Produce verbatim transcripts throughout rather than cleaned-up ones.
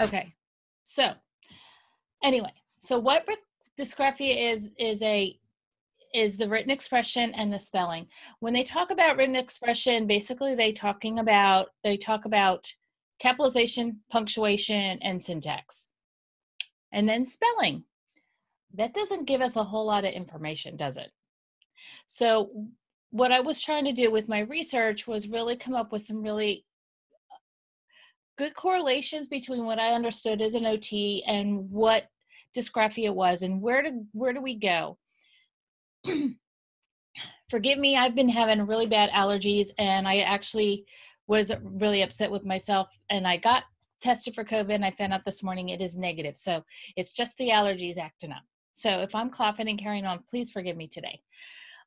Okay, so anyway, so what dysgraphia is, is a is the written expression and the spelling. When they talk about written expression, basically they talking about they talk about capitalization, punctuation, and syntax. And then spelling. That doesn't give us a whole lot of information, does it? So what I was trying to do with my research was really come up with some really good correlations between what I understood as an O T and what dysgraphia was, and where do, where do we go? Forgive me, I've been having really bad allergies, and I actually was really upset with myself, and I got tested for COVID, and I found out this morning it is negative. So it's just the allergies acting up. So if I'm coughing and carrying on, please forgive me today.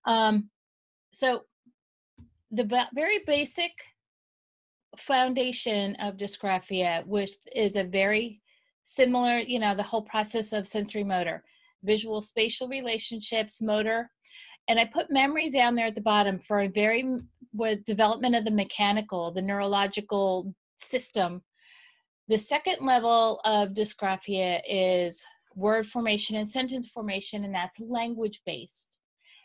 Um, so the ba- very basic foundation of dysgraphia, which is a very similar, you know, the whole process of sensory motor, visual spatial relationships, motor, and I put memory down there at the bottom for a very with development of the mechanical, the neurological system. The second level of dysgraphia is word formation and sentence formation, and that's language based.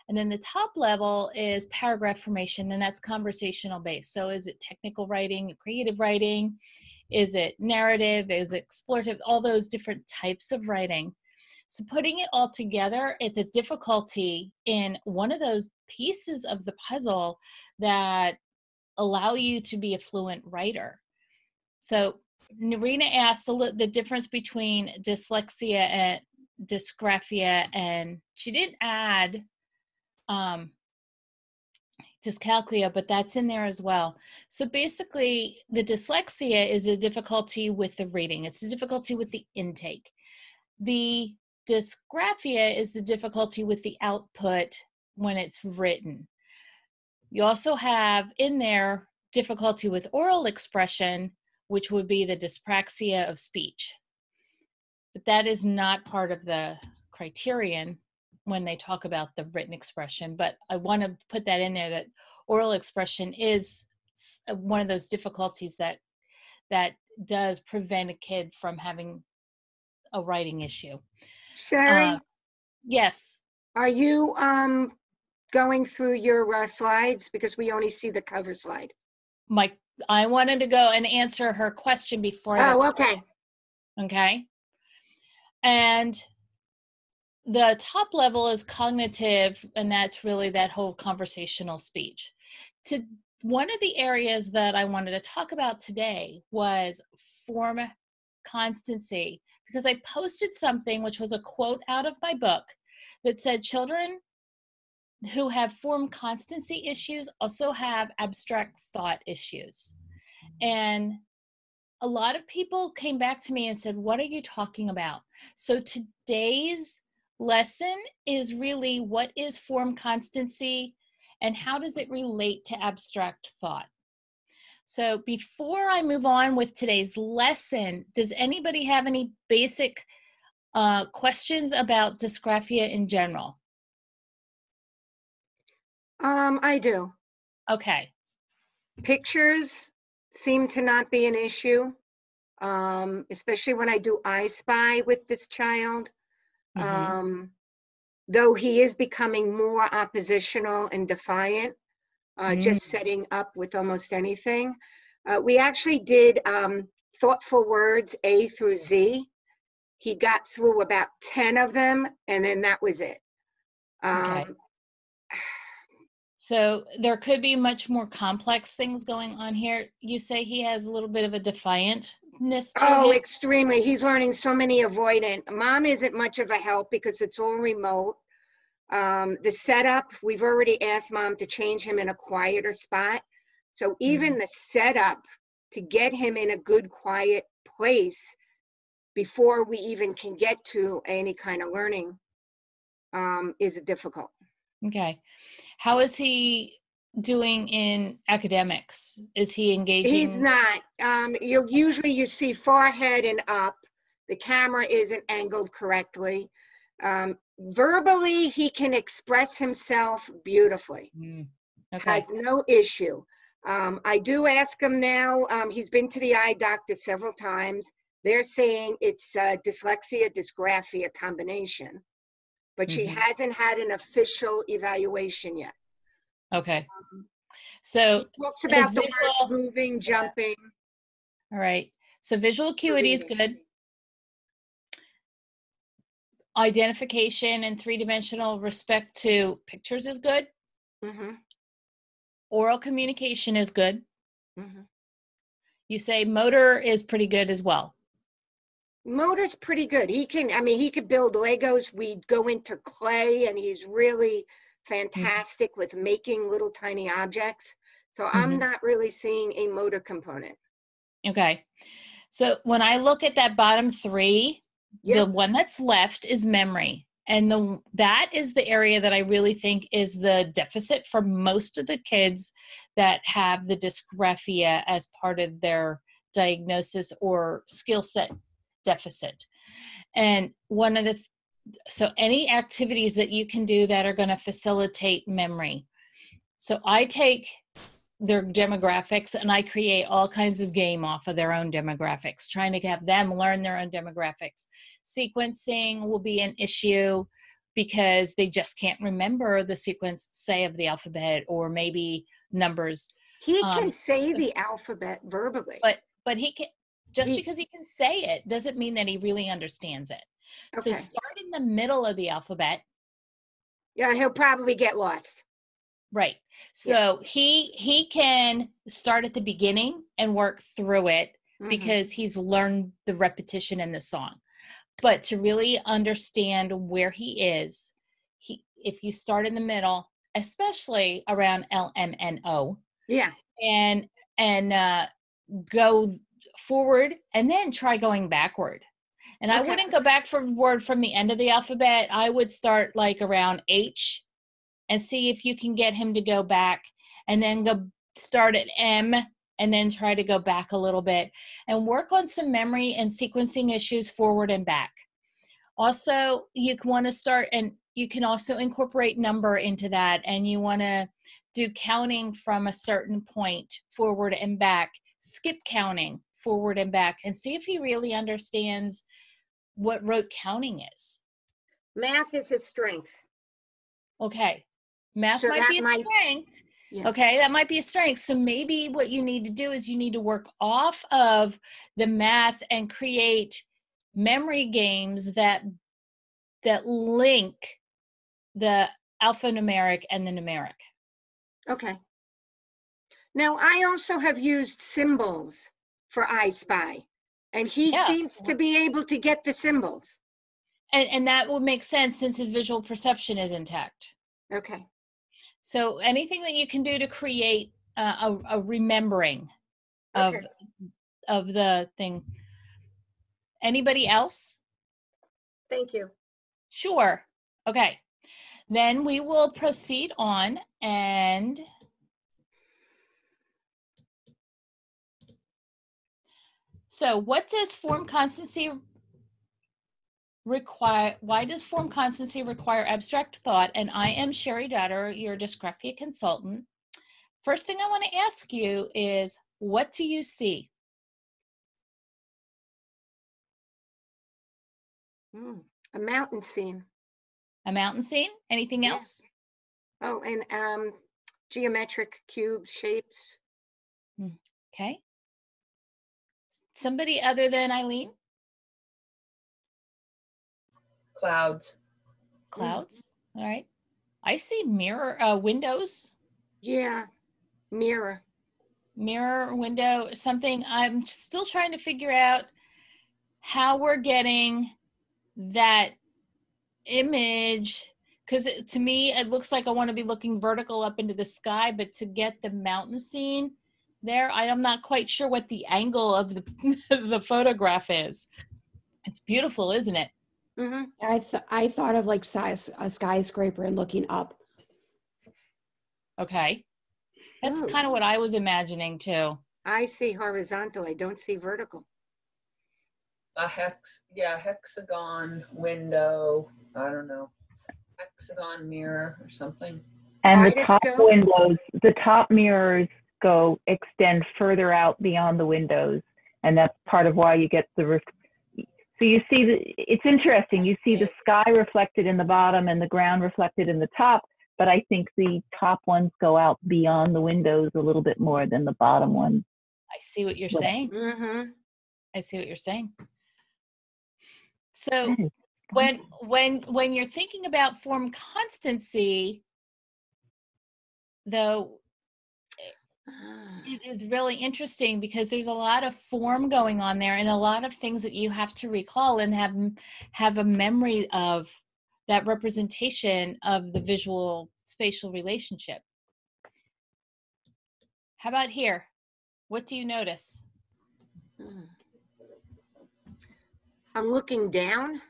And then the top level is paragraph formation, and that's conversational based. So is it technical writing, creative writing? Is it narrative? Is it explorative? All those different types of writing. So putting it all together, it's a difficulty in one of those pieces of the puzzle that allow you to be a fluent writer. So Narina asked the difference between dyslexia and dysgraphia, and she didn't add um, dyscalculia, but that's in there as well. So basically, the dyslexia is a difficulty with the reading. It's a difficulty with the intake. The dysgraphia is the difficulty with the output when it's written. You also have in there difficulty with oral expression, which would be the dyspraxia of speech. But that is not part of the criterion when they talk about the written expression. But I want to put that in there, that oral expression is one of those difficulties that that does prevent a kid from having a writing issue. Sherry? Uh, yes. Are you um, going through your uh, slides? Because we only see the cover slide. My, I wanted to go and answer her question before. Oh, okay. Okay. And the top level is cognitive, and that's really that whole conversational speech. To one of the areas that I wanted to talk about today was form constancy, because I posted something which was a quote out of my book that said children who have form constancy issues also have abstract thought issues. And a lot of people came back to me and said, what are you talking about? So today's lesson is really, what is form constancy and how does it relate to abstract thought? So before I move on with today's lesson, does anybody have any basic uh, questions about dysgraphia in general? Um, I do. Okay. Pictures seem to not be an issue, um, especially when I do I Spy with this child. Mm-hmm. Um, though he is becoming more oppositional and defiant. Uh, mm. Just setting up with almost anything. Uh, we actually did um, thoughtful words A through Z. He got through about ten of them, and then that was it. Um, okay. So there could be much more complex things going on here. You say he has a little bit of a defiantness to Oh, him. Extremely. He's learning so many avoidant. Mom isn't much of a help because it's all remote. Um, the setup, we've already asked Mom to change him in a quieter spot. So even the setup to get him in a good quiet place before we even can get to any kind of learning um, is difficult. Okay. How is he doing in academics? Is he engaging? He's not. Um, you'll, usually you see forehead and up. The camera isn't angled correctly. Um, verbally, he can express himself beautifully. Mm. Okay. Has no issue. Um, I do ask him now. Um, he's been to the eye doctor several times. They're saying it's a dyslexia, dysgraphia combination, but mm-hmm. she hasn't had an official evaluation yet. Okay. Um, so it talks about the visual, words moving, jumping. All right. So visual acuity is good. Identification and three-dimensional respect to pictures is good. Mm-hmm. Oral communication is good. Mm-hmm. You say motor is pretty good as well. Motor's pretty good. He can, I mean, he could build Legos. We go into clay and he's really fantastic mm-hmm. with making little tiny objects. So mm-hmm. I'm not really seeing a motor component. Okay. So when I look at that bottom three, yep. the one that's left is memory. And the that is the area that I really think is the deficit for most of the kids that have the dysgraphia as part of their diagnosis or skill set deficit. And one of the, th so any activities that you can do that are going to facilitate memory. So I take their demographics and I create all kinds of game off of their own demographics, trying to have them learn their own demographics. Sequencing will be an issue because they just can't remember the sequence, say, of the alphabet or maybe numbers. He can um, say so, the alphabet verbally. But but he can, just he, because he can say it doesn't mean that he really understands it. Okay. So start in the middle of the alphabet. Yeah, he'll probably get lost. Right. So yeah. he he can start at the beginning and work through it mm-hmm. because he's learned the repetition in the song. But to really understand where he is, he if you start in the middle, especially around L, M, N, O. Yeah. And and uh, go forward and then try going backward. And okay. I wouldn't go back forward from the end of the alphabet. I would start like around H. And see if you can get him to go back and then go start at M and then try to go back a little bit and work on some memory and sequencing issues forward and back. Also, you want to start and you can also incorporate number into that, and you want to do counting from a certain point forward and back, skip counting forward and back, and see if he really understands what rote counting is. Math is his strength. Okay. Math so might be a might, strength. Yeah. Okay, that might be a strength. So maybe what you need to do is you need to work off of the math and create memory games that that link the alphanumeric and the numeric. Okay. Now I also have used symbols for I Spy, and he yeah. seems to be able to get the symbols. And, and that would make sense since his visual perception is intact. Okay. So anything that you can do to create uh, a, a remembering of, okay. of the thing. Anybody else? Thank you. Sure. Okay. Then we will proceed on and so what does form constancy require? Why does form constancy require abstract thought? And I am Sherry Dutter, your dysgraphia consultant. First thing I want to ask you is, what do you see? Mm, a mountain scene. A mountain scene? Anything yeah. else? Oh, and um, geometric cube shapes. Okay. Somebody other than Eileen? Clouds. Clouds. All right. I see mirror uh, windows. Yeah. Mirror. Mirror, window, something. I'm still trying to figure out how we're getting that image. Because to me, it looks like I want to be looking vertical up into the sky, but to get the mountain scene there, I am not quite sure what the angle of the, the photograph is. It's beautiful, isn't it? Mm-hmm. I th I thought of like size a skyscraper and looking up. Okay, that's oh. kind of what I was imagining too. I see horizontal. I don't see vertical. A hex, yeah, hexagon window. I don't know, hexagon mirror or something. And the top windows, the top mirrors go extend further out beyond the windows, And that's part of why you get the, ref so you see, the, it's interesting. You see the sky reflected in the bottom and the ground reflected in the top, but I think the top ones go out beyond the windows a little bit more than the bottom ones. I see what you're yeah. saying. Mm-hmm. I see what you're saying. So when, when, when you're thinking about form constancy, though, it is really interesting because there's a lot of form going on there and a lot of things that you have to recall and have, have a memory of that representation of the visual spatial relationship. How about here? What do you notice? I'm looking down.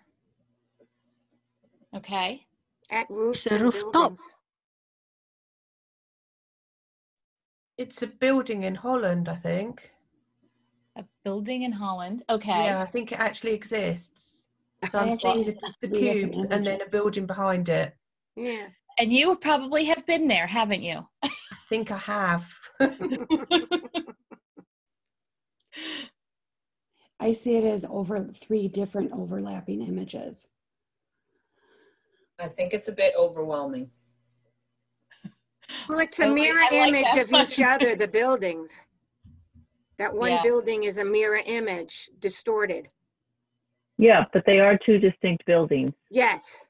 Okay. At roofs. It's a rooftop. It's a building in Holland, I think. A building in Holland. Okay. Yeah, I think it actually exists. So I'm seeing the, the cubes and then a building behind it. Yeah. And you probably have been there, haven't you? I think I have. I see it as over three different overlapping images. I think it's a bit overwhelming. Well, it's a so mirror like, image like of each other, the buildings. That one yeah. building is a mirror image, distorted. Yeah, but they are two distinct buildings. Yes.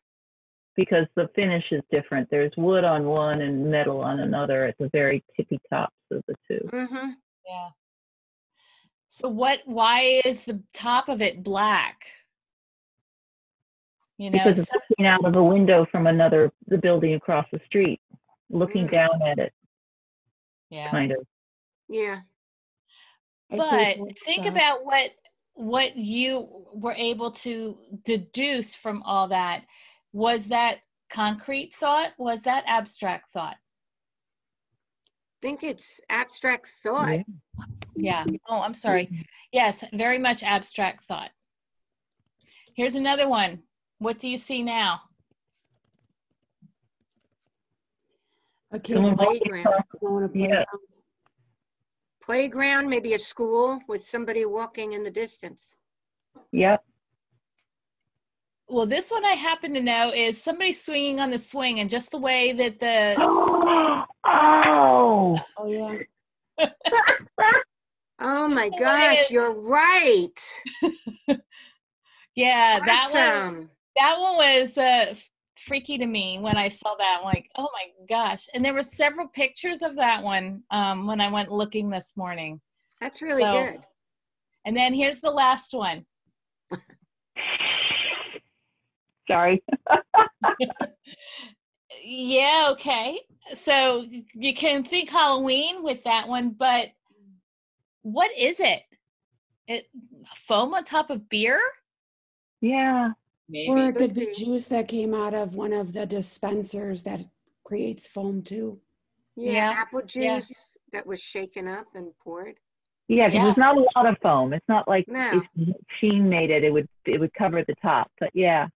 Because the finish is different. There's wood on one and metal on another at the very tippy tops of the two. Mm-hmm. Yeah. So what, why is the top of it black? You know, because it's looking out of a window from another, the building across the street, looking mm. down at it. Yeah. Kind of. Yeah. But think about what, what you were able to deduce from all that. Was that concrete thought? Was that abstract thought? I think it's abstract thought. Yeah. Oh, I'm sorry. Yes, very much abstract thought. Here's another one. What do you see now? Okay, playground. Yeah. Playground, maybe a school with somebody walking in the distance. Yep. Well, this one I happen to know is somebody swinging on the swing, and just the way that the oh, oh yeah. oh my gosh, you're right. yeah, awesome. that one that one was uh, freaky to me when I saw that. I'm like, oh my gosh. And there were several pictures of that one um, when I went looking this morning. That's really so, good. And then here's the last one. Sorry. Yeah, okay. So you can think Halloween with that one, but what is it? It foam on top of beer? Yeah. Maybe. Or it could be juice that came out of one of the dispensers that creates foam too. Yeah, yeah. Apple juice yeah. that was shaken up and poured. Yeah, because yeah. there's not a lot of foam. It's not like no. if she made it, it would it would cover the top. But yeah,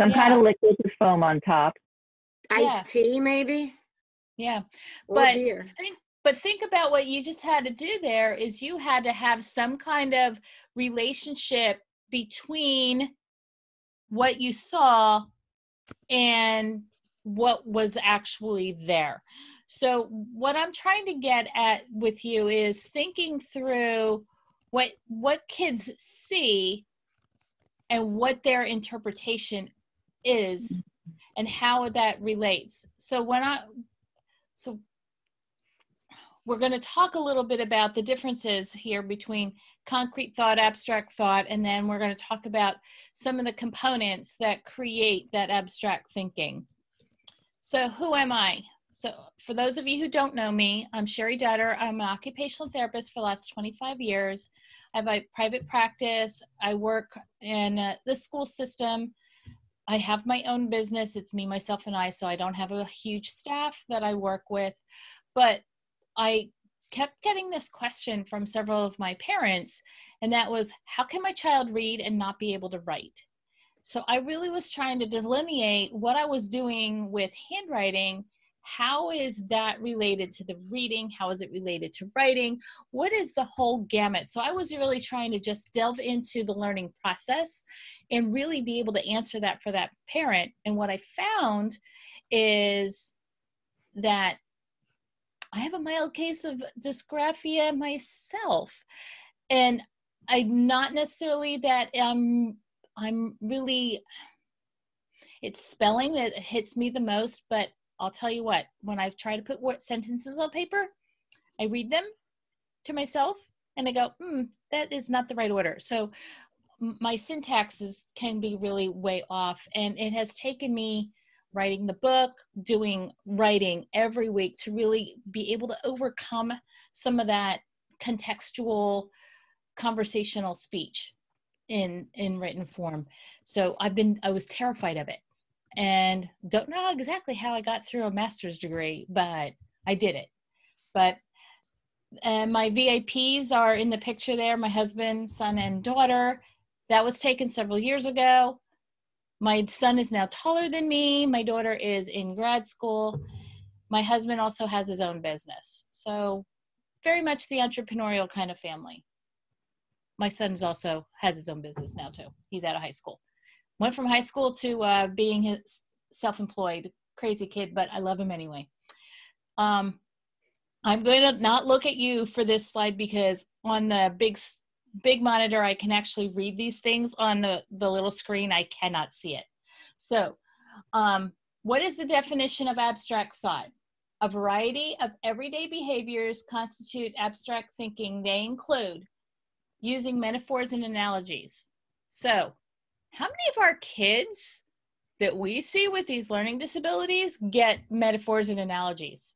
some yeah. kind of liquid with foam on top. Iced tea, maybe. Yeah, or but beer. think but think about what you just had to do. There is you had to have some kind of relationship between what you saw and what was actually there. So what I'm trying to get at with you is thinking through what what kids see and what their interpretation is and how that relates. So when I so we're going to talk a little bit about the differences here between concrete thought, abstract thought, and then we're going to talk about some of the components that create that abstract thinking. So who am I? So for those of you who don't know me, I'm Sherry Dutter. I'm an occupational therapist for the last twenty-five years. I have a private practice. I work in uh, the school system. I have my own business. It's me, myself, and I, so I don't have a huge staff that I work with. But I kept getting this question from several of my parents, and that was, how can my child read and not be able to write? So I really was trying to delineate what I was doing with handwriting How is that related to the reading? How is it related to writing? What is the whole gamut? So I was really trying to just delve into the learning process and really be able to answer that for that parent. And what I found is that I have a mild case of dysgraphia myself. And I'm not necessarily that um, I'm really, it's spelling that hits me the most, but I'll tell you what, when I've tried to put what sentences on paper, I read them to myself and I go, hmm, that is not the right order. So my syntaxes can be really way off, and it has taken me writing the book, doing writing every week to really be able to overcome some of that contextual conversational speech in, in written form. So I've been, I was terrified of it. And don't know exactly how I got through a master's degree, but I did it. But and my V I Ps are in the picture there, my husband, son, and daughter. That was taken several years ago. My son is now taller than me. My daughter is in grad school. My husband also has his own business. So very much the entrepreneurial kind of family. My son is also has his own business now too. He's out of high school. Went from high school to uh, being his self-employed, crazy kid, but I love him anyway. Um, I'm going to not look at you for this slide because on the big big monitor, I can actually read these things. On the, the little screen, I cannot see it. So um, what is the definition of abstract thought? A variety of everyday behaviors constitute abstract thinking. They include using metaphors and analogies. So how many of our kids that we see with these learning disabilities get metaphors and analogies?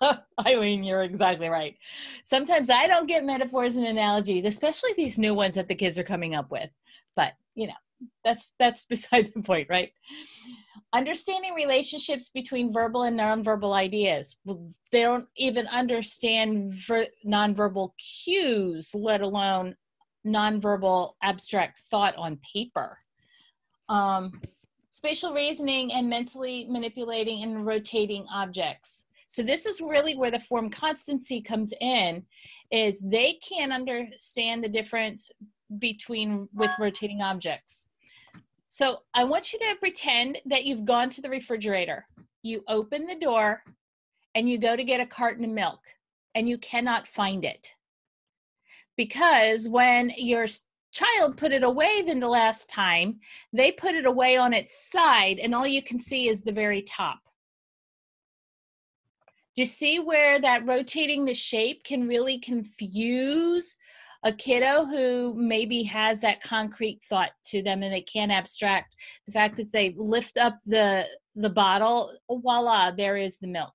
I mean, you're exactly right. Sometimes I don't get metaphors and analogies, especially these new ones that the kids are coming up with. But, you know, that's, that's beside the point, right? Understanding relationships between verbal and nonverbal ideas. Well, they don't even understand ver- nonverbal cues, let alone nonverbal abstract thought on paper. Um, spatial reasoning and mentally manipulating and rotating objects. So this is really where the form constancy comes in, is they can't understand the difference between with rotating objects. So I want you to pretend that you've gone to the refrigerator. You open the door and you go to get a carton of milk and you cannot find it. Because when your child put it away than the last time, they put it away on its side and all you can see is the very top. Do you see where that rotating the shape can really confuse a kiddo who maybe has that concrete thought to them and they can't abstract the fact that they lift up the, the bottle, voila, there is the milk.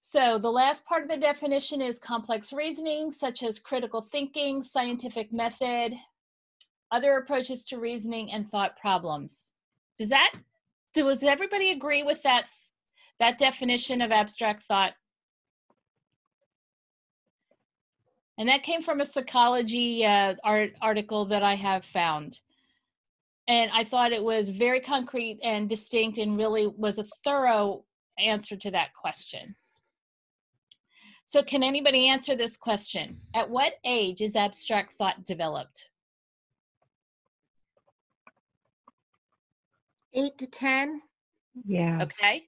So the last part of the definition is complex reasoning, such as critical thinking, scientific method, other approaches to reasoning and thought problems. Does that, does everybody agree with that, that definition of abstract thought? And that came from a psychology uh, art, article that I have found. And I thought it was very concrete and distinct and really was a thorough answer to that question. So can anybody answer this question? At what age is abstract thought developed? eight to ten. Yeah. Okay.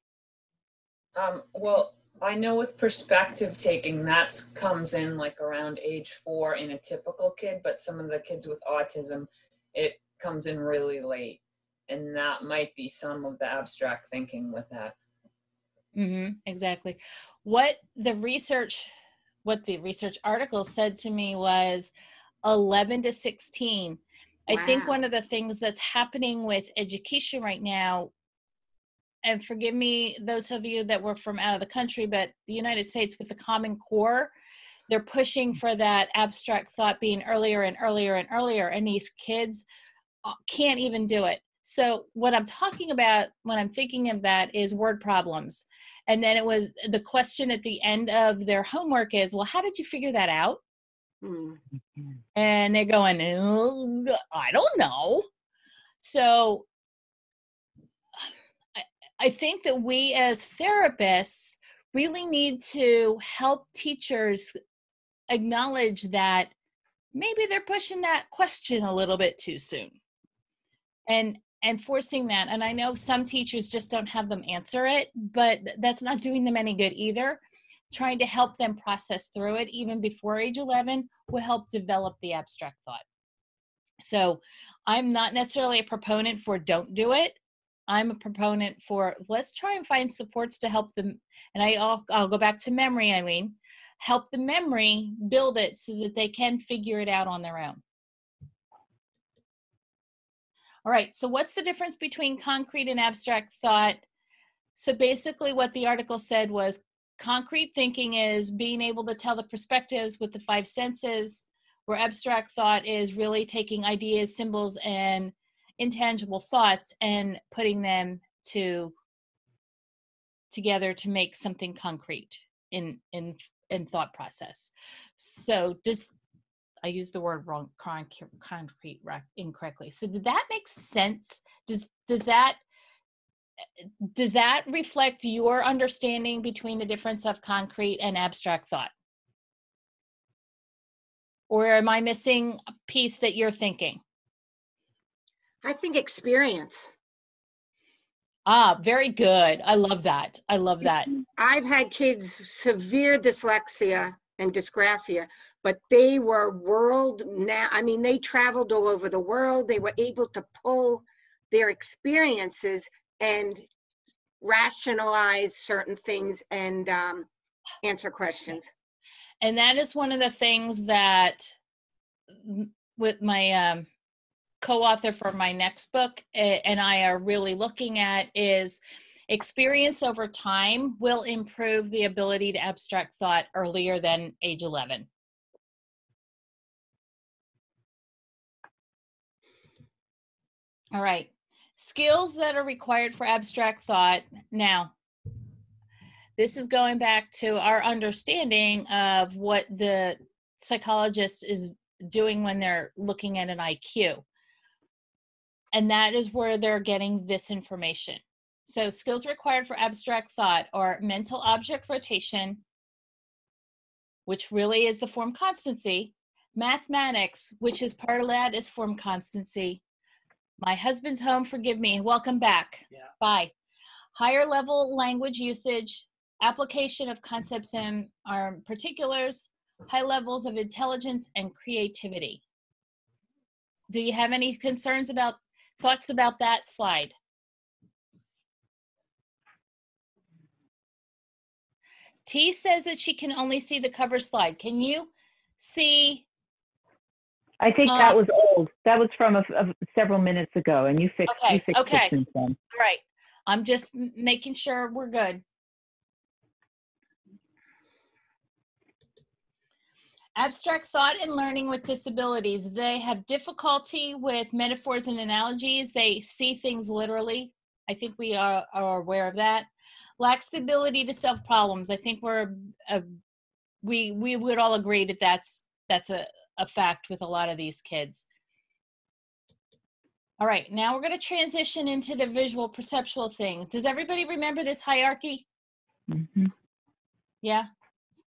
Um, well, I know with perspective taking, that comes in like around age four in a typical kid, but some of the kids with autism, it comes in really late. And that might be some of the abstract thinking with that. Mm-hmm, exactly. What the research, what the research article said to me was eleven to sixteen. Wow. I think one of the things that's happening with education right now, and forgive me, those of you that were from out of the country, but the United States with the Common Core, they're pushing for that abstract thought being earlier and earlier and earlier, and these kids can't even do it. So what I'm talking about when I'm thinking of that is word problems. And then it was the question at the end of their homework is, well, how did you figure that out? Mm-hmm. And they're going, oh, I don't know. So I, I think that we as therapists really need to help teachers acknowledge that maybe they're pushing that question a little bit too soon and and forcing that. And I know some teachers just don't have them answer it, but that's not doing them any good either. Trying to help them process through it even before age eleven will help develop the abstract thought. So I'm not necessarily a proponent for don't do it. I'm a proponent for let's try and find supports to help them. And I, I'll, I'll go back to memory, I mean, help the memory build it so that they can figure it out on their own. All right, so what's the difference between concrete and abstract thought? So basically what the article said was concrete thinking is being able to tell the perspectives with the five senses, where abstract thought is really taking ideas, symbols, and intangible thoughts and putting them to together to make something concrete in in in thought process. So does I used the word wrong, concrete incorrectly. So did that make sense? Does does that does that reflect your understanding between the difference of concrete and abstract thought? Or am I missing a piece that you're thinking? I think experience. Ah, very good. I love that. I love that. I've had kids severe dyslexia and dysgraphia, but they were world now. I mean, they traveled all over the world. They were able to pull their experiences and rationalize certain things and um, answer questions. And that is one of the things that with my um, co-author for my next book and I are really looking at is experience over time will improve the ability to abstract thought earlier than age eleven. All right. Skills that are required for abstract thought. Now, this is going back to our understanding of what the psychologist is doing when they're looking at an I Q. And that is where they're getting this information. So skills required for abstract thought are mental object rotation, which really is the form constancy, mathematics, which is part of that is form constancy. My husband's home, forgive me, welcome back, yeah. Bye. Higher level language usage, application of concepts and um, particulars, high levels of intelligence and creativity. Do you have any concerns about, thoughts about that slide? T says that she can only see the cover slide. Can you see? I think um, that was old. That was from a, a, several minutes ago, and you fixed, okay, you fixed okay. it since then. All right. I'm just making sure we're good. Abstract thought and learning with disabilities. They have difficulty with metaphors and analogies. They see things literally. I think we are, are aware of that. Lacks the ability to solve problems. I think we're uh, we we would all agree that that's that's a, a fact with a lot of these kids. All right, now we're going to transition into the visual perceptual thing. Does everybody remember this hierarchy? Mm-hmm. Yeah.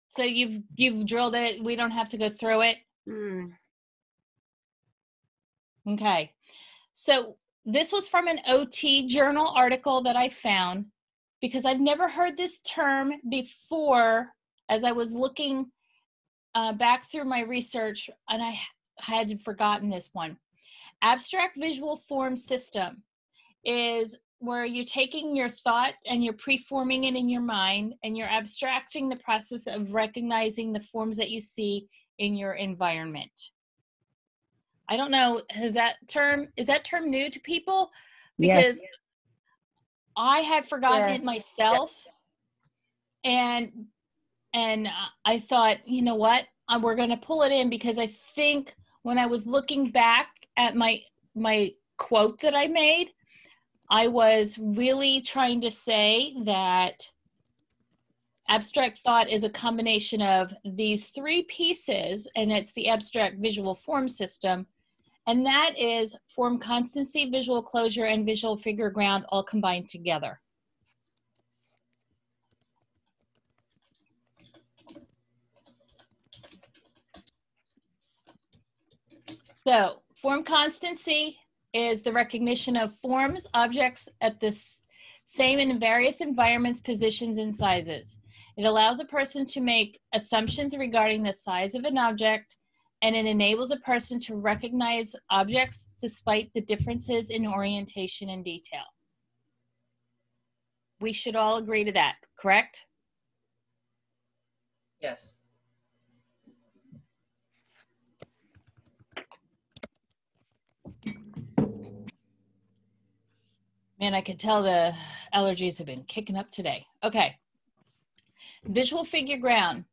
So you've you've drilled it. We don't have to go through it. Mm. Okay. So this was from an O T journal article that I found because I've never heard this term before as I was looking uh, back through my research, and I had forgotten this one. Abstract visual form system is where you're taking your thought and you're preforming it in your mind and you're abstracting the process of recognizing the forms that you see in your environment. I don't know, has that term, is that term new to people? Because yes. I had forgotten yes. it myself yes. and, and I thought, you know what, we're going to pull it in because I think when I was looking back at my my quote that I made, I was really trying to say that abstract thought is a combination of these three pieces, and it's the abstract visual form system, And that is form constancy, visual closure, and visual figure ground all combined together. So form constancy is the recognition of forms, objects at the same in various environments, positions, and sizes. It allows a person to make assumptions regarding the size of an object, and it enables a person to recognize objects despite the differences in orientation and detail. We should all agree to that, correct? Yes. Man, I could tell the allergies have been kicking up today. Okay. Visual figure ground.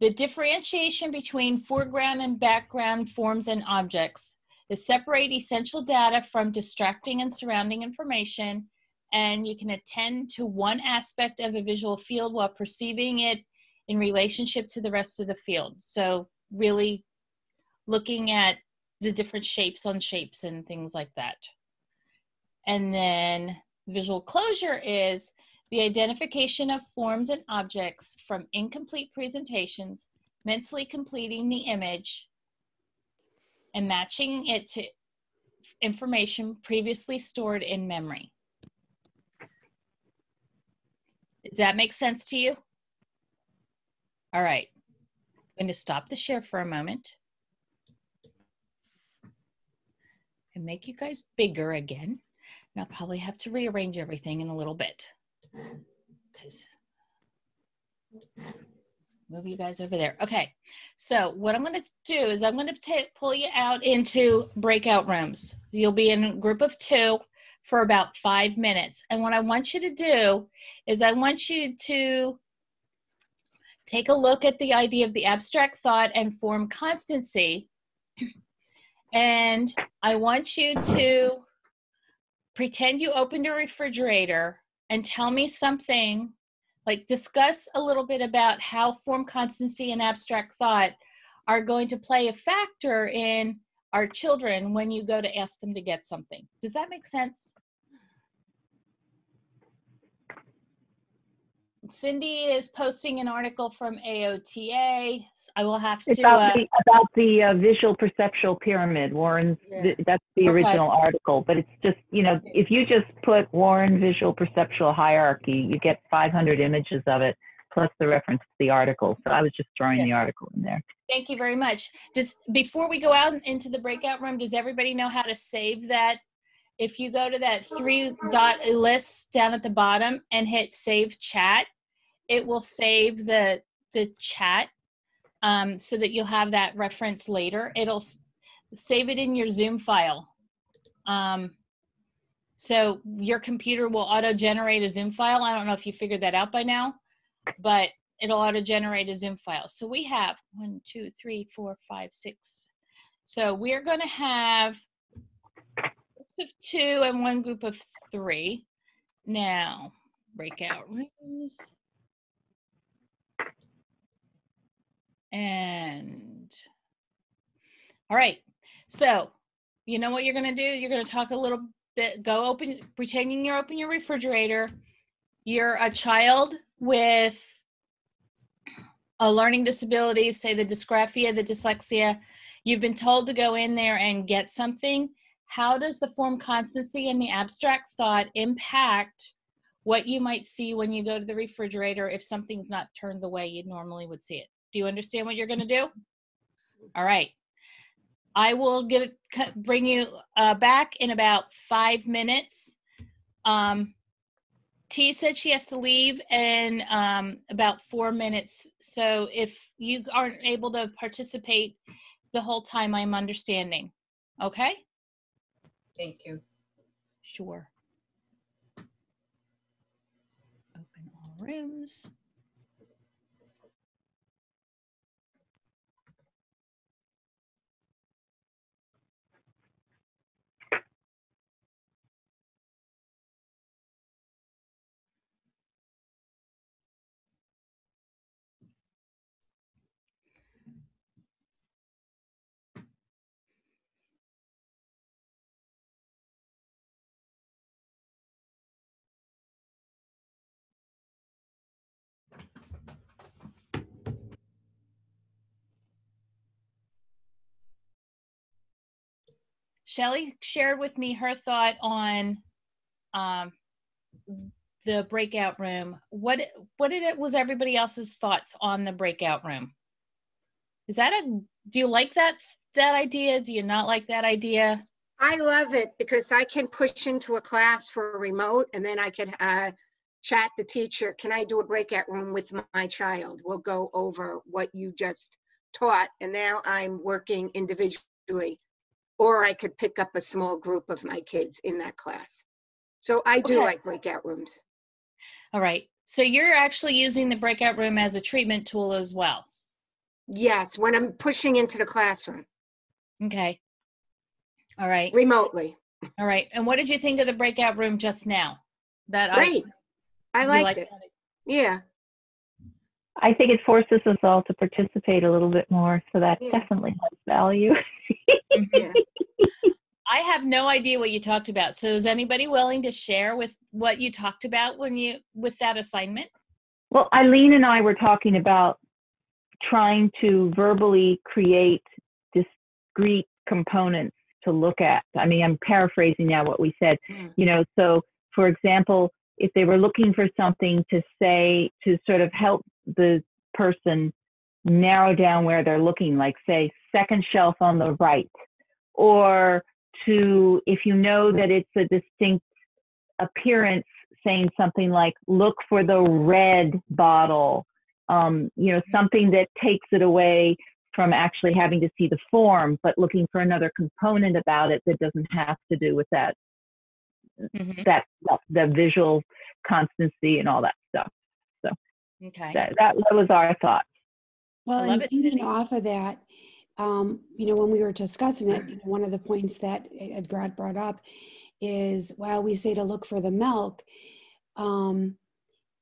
The differentiation between foreground and background forms and objects, to separate essential data from distracting and surrounding information, and you can attend to one aspect of a visual field while perceiving it in relationship to the rest of the field. So really looking at the different shapes on shapes and things like that. And then visual closure is the identification of forms and objects from incomplete presentations, mentally completing the image and matching it to information previously stored in memory. Does that make sense to you? All right, I'm going to stop the share for a moment and make you guys bigger again. And I'll probably have to rearrange everything in a little bit. Because move you guys over there. Okay, so what I'm going to do is I'm going to pull you out into breakout rooms. You'll be in a group of two for about five minutes. And what I want you to do is I want you to take a look at the idea of the abstract thought and form constancy. And I want you to pretend you opened a refrigerator and tell me something, like discuss a little bit about how form constancy and abstract thought are going to play a factor in our children when you go to ask them to get something. Does that make sense? Cindy is posting an article from A O T A. I will have to- About uh, the, about the uh, visual perceptual pyramid, Warren. Yeah. Th that's the okay. original article, but it's just, you know, if you just put Warren visual perceptual hierarchy, you get five hundred images of it, plus the reference to the article. So I was just throwing yeah. the article in there. Thank you very much. Does, before we go out into the breakout room, does everybody know how to save that? If you go to that three dot list down at the bottom and hit save chat, it will save the the chat um, so that you'll have that reference later. It'll save it in your Zoom file. Um, so your computer will auto-generate a Zoom file. I don't know if you figured that out by now, but it'll auto-generate a Zoom file. So we have one, two, three, four, five, six. So we're going to have groups of two and one group of three. Now, breakout rooms. And all right, so you know what you're going to do? You're going to talk a little bit, go open, pretending you're open your refrigerator. You're a child with a learning disability, say the dysgraphia, the dyslexia. You've been told to go in there and get something. How does the form constancy and the abstract thought impact what you might see when you go to the refrigerator if something's not turned the way you normally would see it? Do you understand what you're going to do? All right. I will give, bring you uh, back in about five minutes. Um, T said she has to leave in um, about four minutes. So if you aren't able to participate the whole time, I'm understanding. Okay? Thank you. Sure. Open all rooms. Shelley shared with me her thought on um, the breakout room. What what did it was everybody else's thoughts on the breakout room? Is that a do you like that that idea? Do you not like that idea? I love it because I can push into a class for a remote, and then I could uh, chat the teacher. Can I do a breakout room with my child? We'll go over what you just taught, and now I'm working individually. Or I could pick up a small group of my kids in that class. So I do okay. like breakout rooms. All right. So you're actually using the breakout room as a treatment tool as well? Yes, when I'm pushing into the classroom. Okay. All right. Remotely. All right. And what did you think of the breakout room just now? That Great. I, I liked, liked it. it. Yeah. I think it forces us all to participate a little bit more, so that yeah. definitely has value. yeah. I have no idea what you talked about. So is anybody willing to share with what you talked about when you with that assignment? Well, Eileen and I were talking about trying to verbally create discrete components to look at. I mean, I'm paraphrasing now what we said. Mm. You know, so for example, if they were looking for something to say to sort of help the person narrow down where they're looking, like say second shelf on the right, or to, if you know that it's a distinct appearance, saying something like, look for the red bottle, um, you know, something that takes it away from actually having to see the form, but looking for another component about it that doesn't have to do with that, mm-hmm. that, that the visual constancy and all that stuff. So okay. that, that was our thought. Well, and thinking off of that, um, you know, when we were discussing it, you know, one of the points that Edgrad brought up is while we say to look for the milk, um,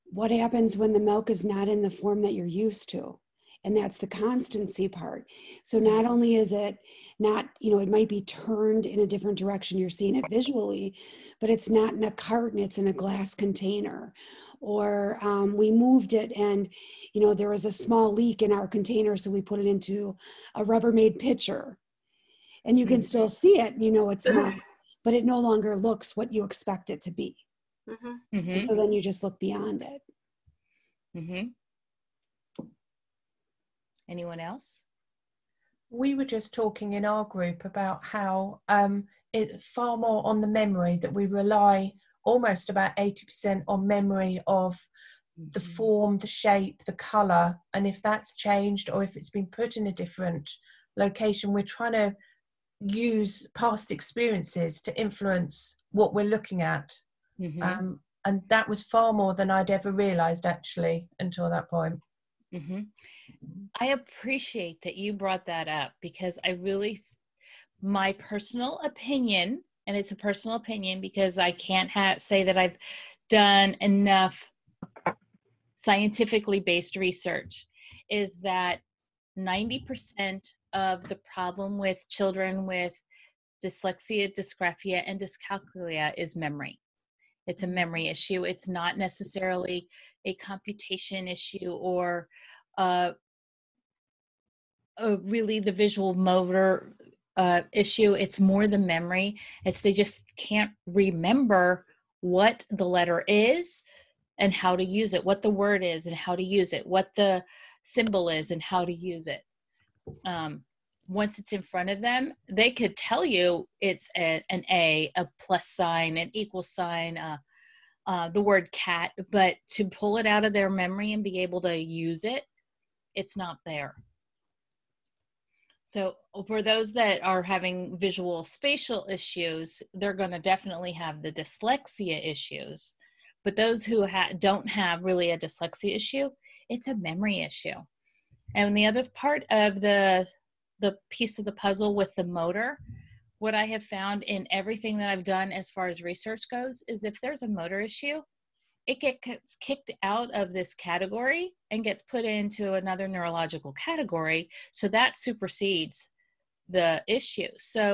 what happens when the milk is not in the form that you're used to? And that's the constancy part. So not only is it not, you know, it might be turned in a different direction, you're seeing it visually, but it's not in a carton, it's in a glass container. Or um, we moved it and, you know, there was a small leak in our container, so we put it into a Rubbermaid pitcher. And you can still see it, you know, it's not, but it no longer looks what you expect it to be. Mm-hmm. Mm-hmm. So then you just look beyond it. Mm-hmm. Anyone else? We were just talking in our group about how um, it's far more on the memory that we rely almost about eighty percent on memory of the form, the shape, the colour, and if that's changed or if it's been put in a different location, we're trying to use past experiences to influence what we're looking at. Mm-hmm. um, and that was far more than I'd ever realised actually until that point. Mm-hmm. I appreciate that you brought that up because I really, my personal opinion, and it's a personal opinion because I can't ha say that I've done enough scientifically based research, is that ninety percent of the problem with children with dyslexia, dysgraphia, and dyscalculia is memory. It's a memory issue. It's not necessarily a computation issue or uh, uh, really the visual motor Uh, issue. It's more the memory. It's they just can't remember what the letter is and how to use it, what the word is and how to use it, what the symbol is and how to use it. Um, once it's in front of them, they could tell you it's a, an A, a plus sign, an equal sign, uh, uh, the word cat, but to pull it out of their memory and be able to use it, it's not there. So for those that are having visual spatial issues, they're going to definitely have the dyslexia issues. But those who ha don't have really a dyslexia issue, it's a memory issue. And the other part of the, the piece of the puzzle with the motor, what I have found in everything that I've done as far as research goes, is if there's a motor issue, it gets kicked out of this category and gets put into another neurological category. So that supersedes the issue. So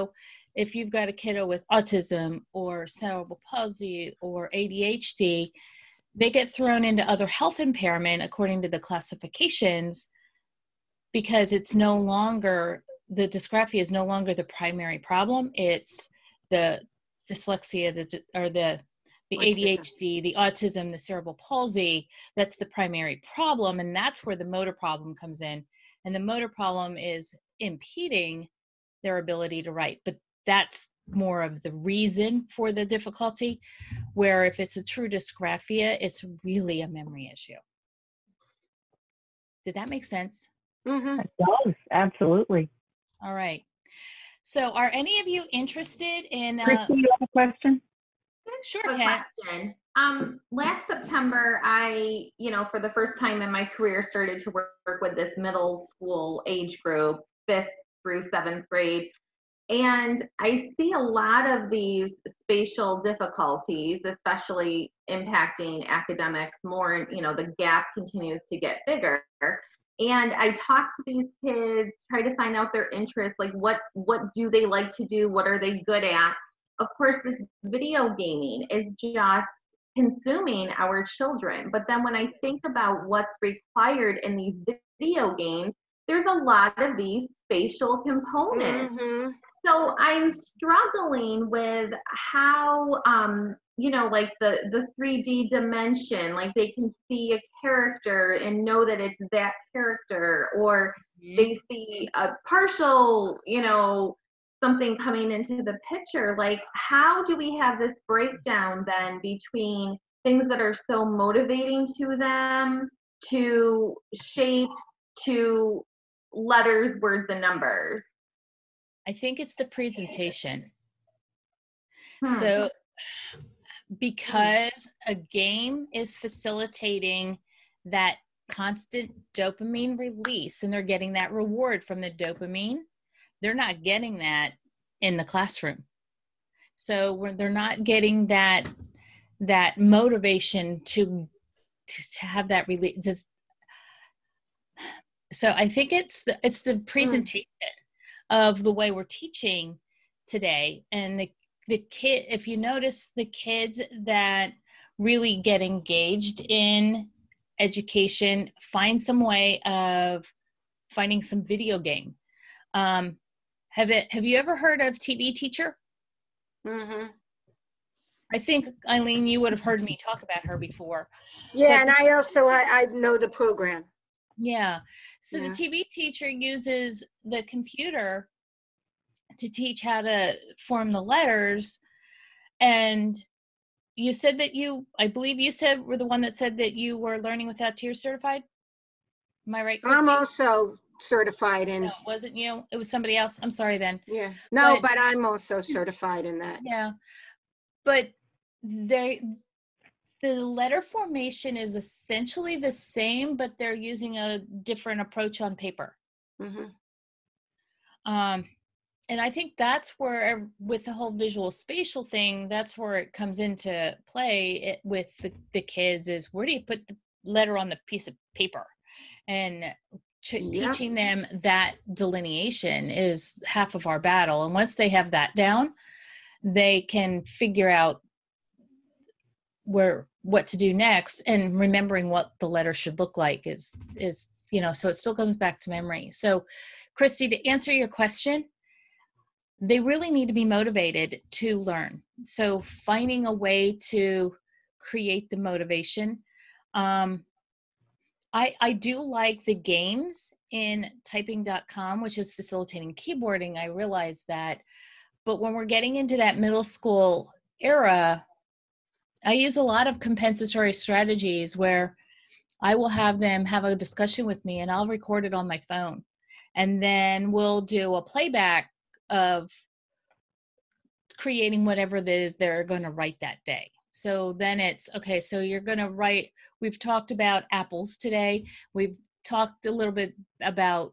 if you've got a kiddo with autism or cerebral palsy or A D H D, they get thrown into other health impairment according to the classifications because it's no longer the dysgraphia is no longer the primary problem. It's the dyslexia, the or the the autism. A D H D, the autism, the cerebral palsy. That's the primary problem, and that's where the motor problem comes in. And the motor problem is impeding their ability to write, but that's more of the reason for the difficulty, where if it's a true dysgraphia, it's really a memory issue. Did that make sense? Mm-hmm. It does, absolutely. All right. So are any of you interested in... Uh, Christine, you have a question? Sure, Kat. Question. Um, last September, I, you know, for the first time in my career, started to work, work with this middle school age group, fifth through seventh grade. And I see a lot of these spatial difficulties, especially impacting academics more, you know, the gap continues to get bigger. And I talk to these kids, try to find out their interests, like what, what do they like to do? What are they good at? Of course, this video gaming is just consuming our children. But then when I think about what's required in these video games, there's a lot of these spatial components. Mm-hmm. So I'm struggling with how, um, you know, like the, the three D dimension, like they can see a character and know that it's that character, or mm-hmm. they see a partial, you know, something coming into the picture. Like, how do we have this breakdown then between things that are so motivating to them, to shapes, to letters, words, and numbers? I think it's the presentation. Hmm. So because a game is facilitating that constant dopamine release, and they're getting that reward from the dopamine, they're not getting that in the classroom. So when they're not getting that that motivation to to have that release. Does, so I think it's the it's the presentation of the way we're teaching today, and the the kid. If you notice, the kids that really get engaged in education find some way of finding some video game. Um, have it? Have you ever heard of T V Teacher? Mm-hmm. I think, Eileen, you would have heard me talk about her before. Yeah, but and I also I, I know the program. Yeah. So yeah. The T V teacher uses the computer to teach how to form the letters. And you said that you, I believe you said, were the one that said that you were learning without tears certified. Am I right, Christine? I'm also certified in. No, it wasn't you. It was somebody else. I'm sorry then. Yeah. No, but, but I'm also certified in that. Yeah. But they... the letter formation is essentially the same, but they're using a different approach on paper. Mm-hmm. Um, and I think that's where, with the whole visual spatial thing, that's where it comes into play it, with the, the kids is, where do you put the letter on the piece of paper? And t- yeah. teaching them that delineation is half of our battle. And once they have that down, they can figure out where what to do next, and remembering what the letter should look like is, is, you know, so it still comes back to memory. So Christy, to answer your question, they really need to be motivated to learn. So finding a way to create the motivation. Um, I, I do like the games in typing dot com, which is facilitating keyboarding. I realize that, but when we're getting into that middle school era, I use a lot of compensatory strategies where I will have them have a discussion with me, and I'll record it on my phone. And then we'll do a playback of creating whatever it is they're going to write that day. So then it's, okay, so you're going to write, we've talked about apples today. We've talked a little bit about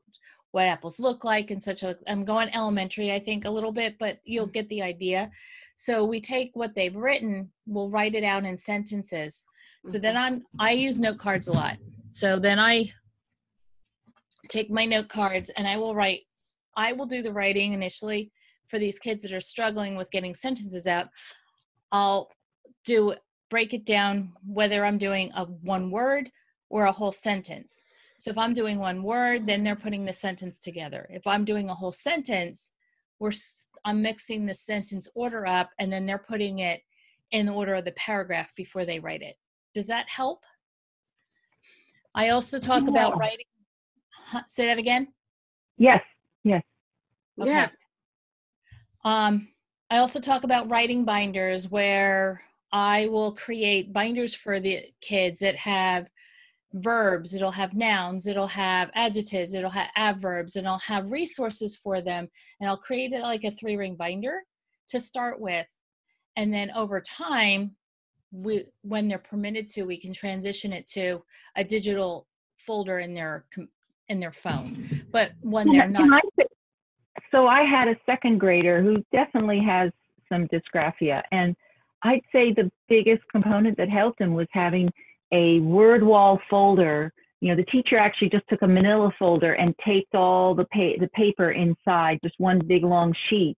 what apples look like and such. A, I'm going elementary, I think, a little bit, but you'll get the idea. So we take what they've written, we'll write it out in sentences. So then I'm, I use note cards a lot. So then I take my note cards and I will write, I will do the writing initially for these kids that are struggling with getting sentences out. I'll do, break it down, whether I'm doing a one word or a whole sentence. So if I'm doing one word, then they're putting the sentence together. If I'm doing a whole sentence, we're, I'm mixing the sentence order up, and then they're putting it in the order of the paragraph before they write it. Does that help? I also talk yeah. about writing. Huh, say that again? Yes, yes. Okay. Yeah. Um, I also talk about writing binders, where I will create binders for the kids that have verbs, it'll have nouns, it'll have adjectives, it'll have adverbs, and I'll have resources for them, and I'll create it like a three-ring binder to start with, and then over time, we, when they're permitted to, we can transition it to a digital folder in their in their phone. But when they're not, so I had a second grader who definitely has some dysgraphia, and I'd say the biggest component that helped him was having a word wall folder. You know, the teacher actually just took a manila folder and taped all the, pa the paper inside, just one big long sheet.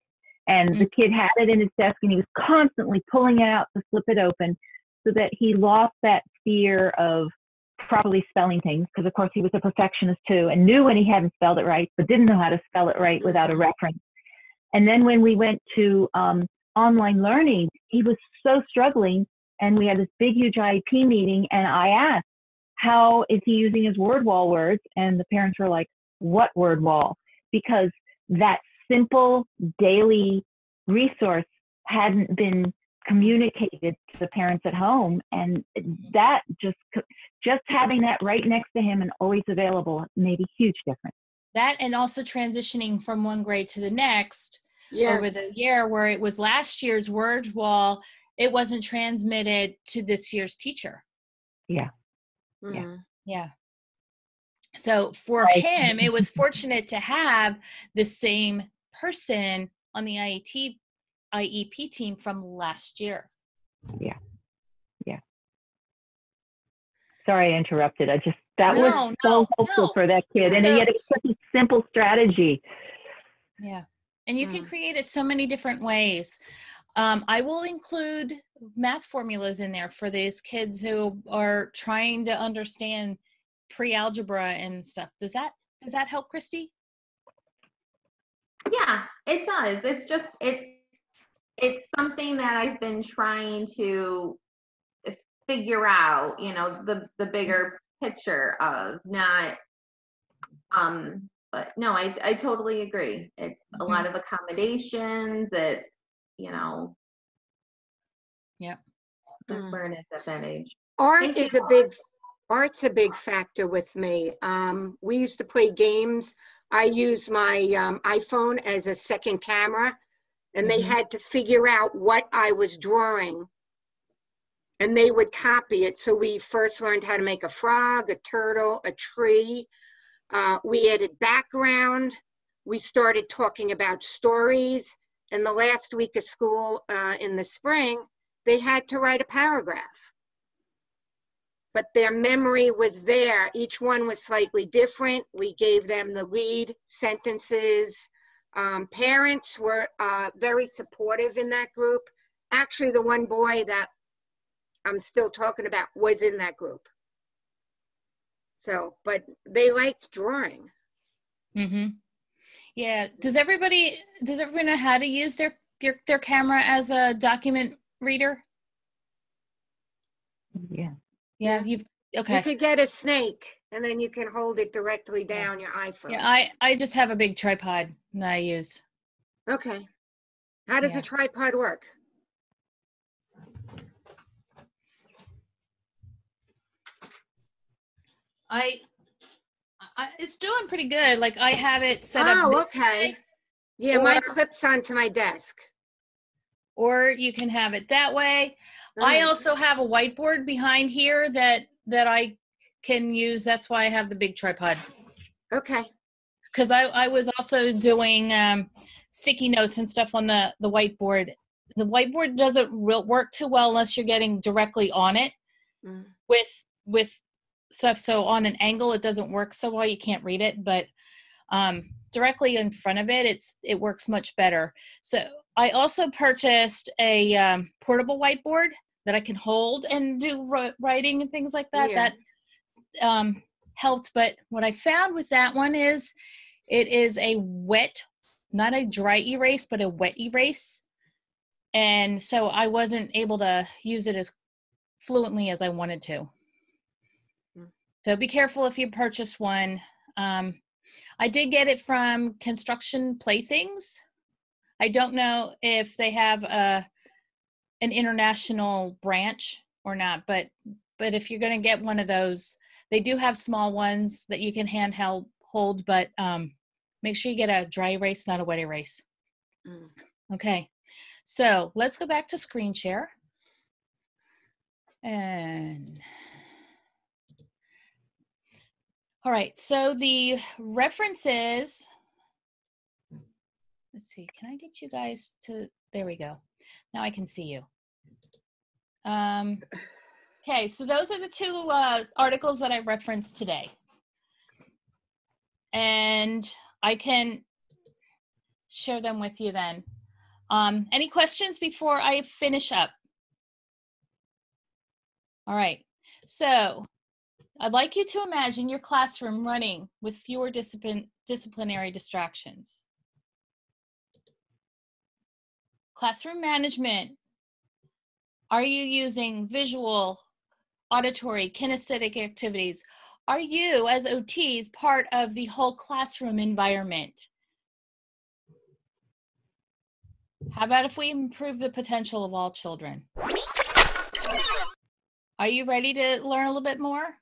And mm-hmm. the kid had it in his desk, and he was constantly pulling it out to flip it open, so that he lost that fear of properly spelling things. Because of course he was a perfectionist too, and knew when he hadn't spelled it right, but didn't know how to spell it right without a reference. And then when we went to um, online learning, he was so struggling. And we had this big, huge I E P meeting, and I asked, how is he using his word wall words? And the parents were like, what word wall? Because that simple daily resource hadn't been communicated to the parents at home. And that just, just having that right next to him and always available made a huge difference. That, and also transitioning from one grade to the next yes. over the year, where it was last year's word wall, it wasn't transmitted to this year's teacher. Yeah. Mm-hmm. Yeah. Yeah. So for right. him, it was fortunate to have the same person on the I E T, I E P team from last year. Yeah. Yeah. Sorry I interrupted. I just, that no, was so no, helpful no. for that kid. And no. yet it's such a simple strategy. Yeah. And you mm. can create it so many different ways. Um, I will include math formulas in there for these kids who are trying to understand pre-algebra and stuff. Does that, does that help, Christy? Yeah, it does. It's just, it's, it's something that I've been trying to figure out, you know, the, the bigger picture of not, um, but no, I, I totally agree. It's a mm-hmm. lot of accommodations. It's, you know, yeah, mm. learn it at that age. Art Thank is you. a big, art's a big factor with me. Um, we used to play games. I use my um, iPhone as a second camera, and mm-hmm. they had to figure out what I was drawing, and they would copy it. So we first learned how to make a frog, a turtle, a tree. Uh, we added background. We started talking about stories. And the last week of school uh, in the spring, they had to write a paragraph. But their memory was there. Each one was slightly different. We gave them the lead sentences. Um, parents were uh, very supportive in that group. Actually, the one boy that I'm still talking about was in that group. So, but they liked drawing. Mm-hmm. Yeah. Does everybody, does everyone know how to use their, their, their camera as a document reader? Yeah. Yeah. You've, okay. You could get a snake, and then you can hold it directly down yeah. your iPhone. Yeah. I, I just have a big tripod that I use. Okay. How does yeah. a tripod work? I... I, it's doing pretty good. Like I have it set up. Oh, okay. Way, yeah, or, my clip's onto my desk. Or you can have it that way. Mm. I also have a whiteboard behind here that that I can use. That's why I have the big tripod. Okay. Because I I was also doing um, sticky notes and stuff on the the whiteboard. The whiteboard doesn't real work too well unless you're getting directly on it mm. with with. stuff. So on an angle, it doesn't work so well. You can't read it, but um, directly in front of it, it's it works much better. So I also purchased a um, portable whiteboard that I can hold and do writing and things like that. Yeah. That um, helped, but what I found with that one is it is a wet, not a dry erase, but a wet erase. And so I wasn't able to use it as fluently as I wanted to. So be careful if you purchase one. Um, I did get it from Construction Playthings. I don't know if they have a, an international branch or not, but but if you're going to get one of those, they do have small ones that you can handheld hold, but um, make sure you get a dry erase, not a wet erase. Mm. Okay, so let's go back to screen share. And all right, so the references, let's see, can I get you guys to, there we go. Now I can see you. Um, okay, so those are the two uh, articles that I referenced today. And I can share them with you then. Um, any questions before I finish up? All right, so I'd like you to imagine your classroom running with fewer discipline, disciplinary distractions. Classroom management. Are you using visual, auditory, kinesthetic activities? Are you, as O Ts, part of the whole classroom environment? How about if we improve the potential of all children? Are you ready to learn a little bit more?